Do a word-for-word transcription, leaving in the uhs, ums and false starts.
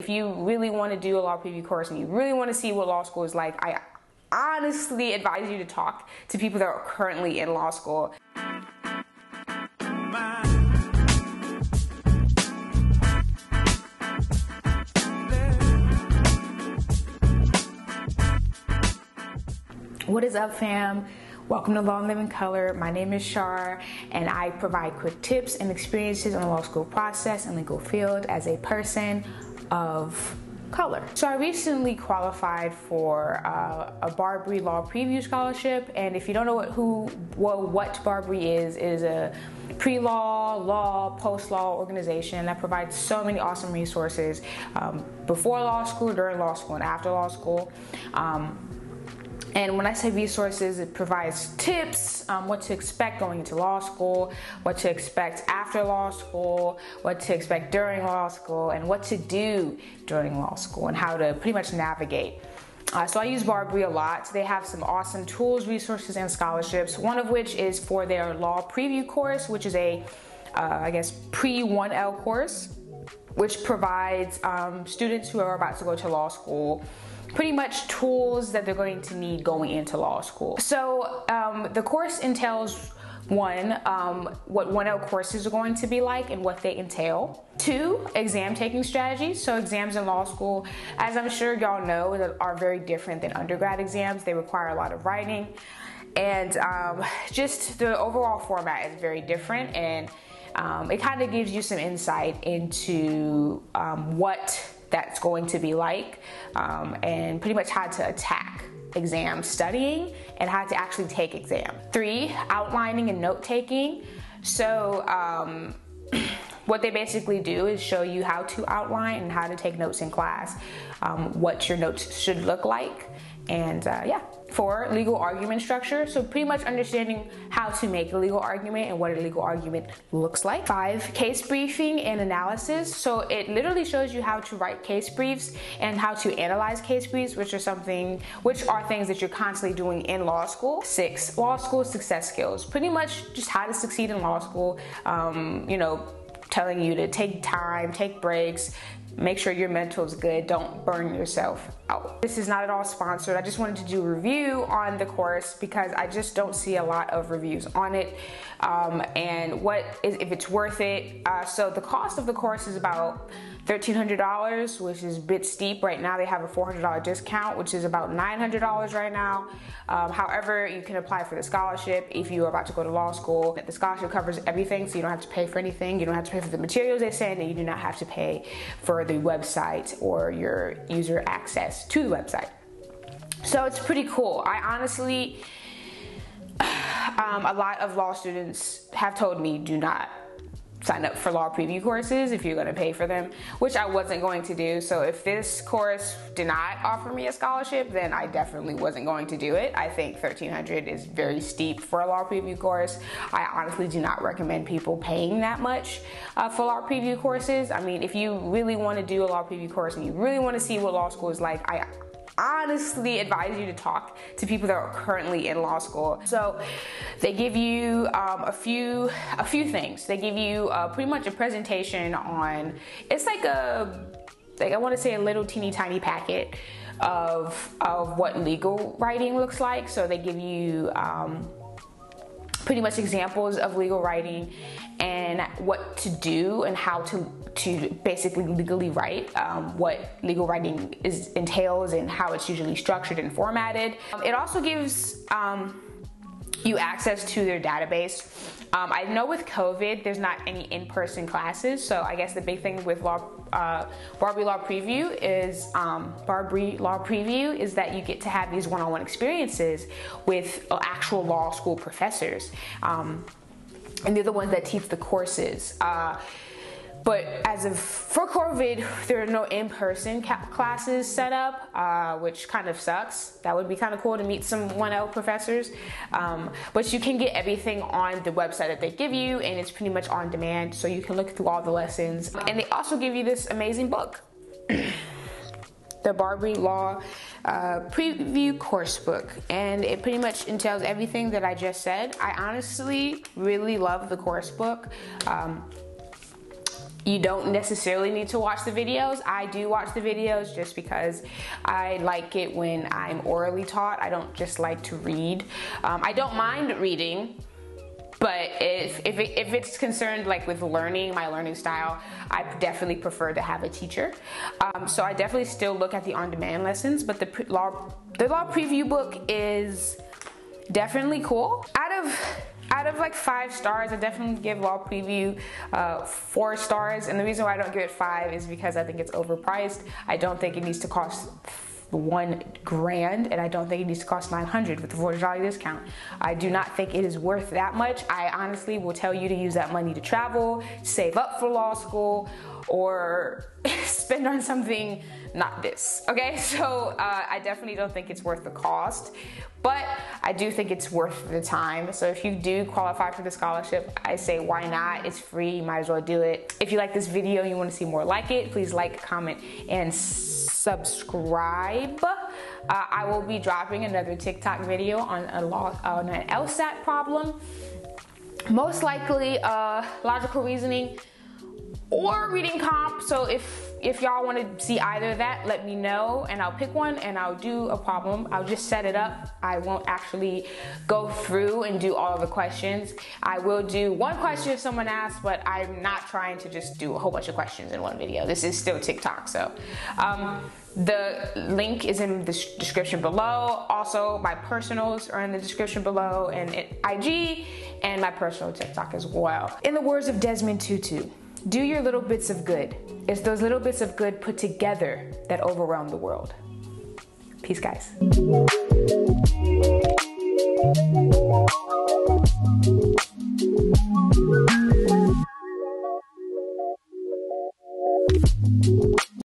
If you really want to do a law preview course and you really want to see what law school is like, I honestly advise you to talk to people that are currently in law school. What is up, fam? Welcome to Law in Living Color. My name is Shar, and I provide quick tips and experiences on the law school process and legal field as a person of color. So I recently qualified for uh, a Barbri Law Preview Scholarship, and if you don't know what who well, what Barbri is, it is a pre-law, law, post-law organization that provides so many awesome resources um, before law school, during law school, and after law school. Um, And when I say resources, it provides tips, um, what to expect going into law school, what to expect after law school, what to expect during law school, and what to do during law school, and how to pretty much navigate. Uh, so I use Barbri a lot. They have some awesome tools, resources, and scholarships, one of which is for their law preview course, which is a, uh, I guess, pre one L course, which provides um, students who are about to go to law school pretty much tools that they're going to need going into law school. So um, the course entails, one, um, what one L courses are going to be like and what they entail. Two, exam taking strategies. So exams in law school, as I'm sure y'all know, are very different than undergrad exams. They require a lot of writing, and um, just the overall format is very different, and um, it kind of gives you some insight into um, what that's going to be like, um, and pretty much how to attack exam studying and how to actually take exam. Three, outlining and note taking. So um, what they basically do is show you how to outline and how to take notes in class, um, what your notes should look like, and uh, yeah. Four, legal argument structure. So pretty much understanding how to make a legal argument and what a legal argument looks like. Five, case briefing and analysis. So it literally shows you how to write case briefs and how to analyze case briefs, which are something, which are things that you're constantly doing in law school. Six, law school success skills. Pretty much just how to succeed in law school. Um, you know, telling you to take time, take breaks, make sure your mental is good, don't burn yourself out. This is not at all sponsored. I just wanted to do a review on the course because I just don't see a lot of reviews on it, um, and what is, if it's worth it. Uh, so the cost of the course is about thirteen hundred dollars, which is a bit steep. Right now they have a four hundred dollar discount, which is about nine hundred dollars right now. Um, however, you can apply for the scholarship if you are about to go to law school. The scholarship covers everything, so you don't have to pay for anything. You don't have to pay for the materials they send, and you do not have to pay for the website or your user access to the website. So it's pretty cool. I honestly, um, a lot of law students have told me do not sign up for law preview courses if you're going to pay for them, which I wasn't going to do. So if this course did not offer me a scholarship, then I definitely wasn't going to do it. I think thirteen hundred dollars is very steep for a law preview course. I honestly do not recommend people paying that much uh, for law preview courses. I mean, if you really want to do a law preview course and you really want to see what law school is like, I honestly advise you to talk to people that are currently in law school. So they give you um, a few a few things. They give you uh, pretty much a presentation on, it's like a, like I want to say a little teeny tiny packet of, of what legal writing looks like. So they give you um, pretty much examples of legal writing and what to do and how to to basically legally write, um, what legal writing is entails and how it's usually structured and formatted. Um, it also gives um, you access to their database. Um, I know with COVID, there's not any in-person classes, so I guess the big thing with law, uh, Barbri Law Preview is um, Barbri Law Preview is that you get to have these one-on-one experiences with actual law school professors, um, and they're the ones that teach the courses. Uh, But as of for COVID, there are no in-person classes set up, uh, which kind of sucks. That would be kind of cool to meet some one L professors. Um, but you can get everything on the website that they give you, and it's pretty much on demand, so you can look through all the lessons. And they also give you this amazing book, the Barbri Law uh, Preview Course Book, and it pretty much entails everything that I just said. I honestly really love the course book. Um, you don't necessarily need to watch the videos. I do watch the videos just because I like it when I'm orally taught. I don't just like to read. Um, I don't mind reading, but if if, it, if it's concerned like with learning, my learning style, I definitely prefer to have a teacher. Um, so I definitely still look at the on-demand lessons, but the pre law the law preview book is definitely cool. Out of Out of like five stars, I definitely give Law Preview uh, four stars, and the reason why I don't give it five is because I think it's overpriced. I don't think it needs to cost one grand, and I don't think it needs to cost nine hundred with the forty dollar discount. I do not think it is worth that much. I honestly will tell you to use that money to travel, save up for law school, or spend on something not this, okay? So uh, I definitely don't think it's worth the cost, but I do think it's worth the time. So if you do qualify for the scholarship, I say why not? It's free, you might as well do it. If you like this video and you want to see more like it, please like, comment, and subscribe. Uh, I will be dropping another TikTok video on a law, on an L SAT problem, most likely uh, logical reasoning or reading comp. So if if y'all want to see either of that, let me know and I'll pick one and I'll do a problem. I'll just set it up. I won't actually go through and do all the questions. I will do one question if someone asks, but I'm not trying to just do a whole bunch of questions in one video. This is still TikTok, so. Um, The link is in the description below. Also, my personals are in the description below, and I G and my personal TikTok as well. In the words of Desmond Tutu, do your little bits of good. It's those little bits of good put together that overwhelm the world. Peace, guys.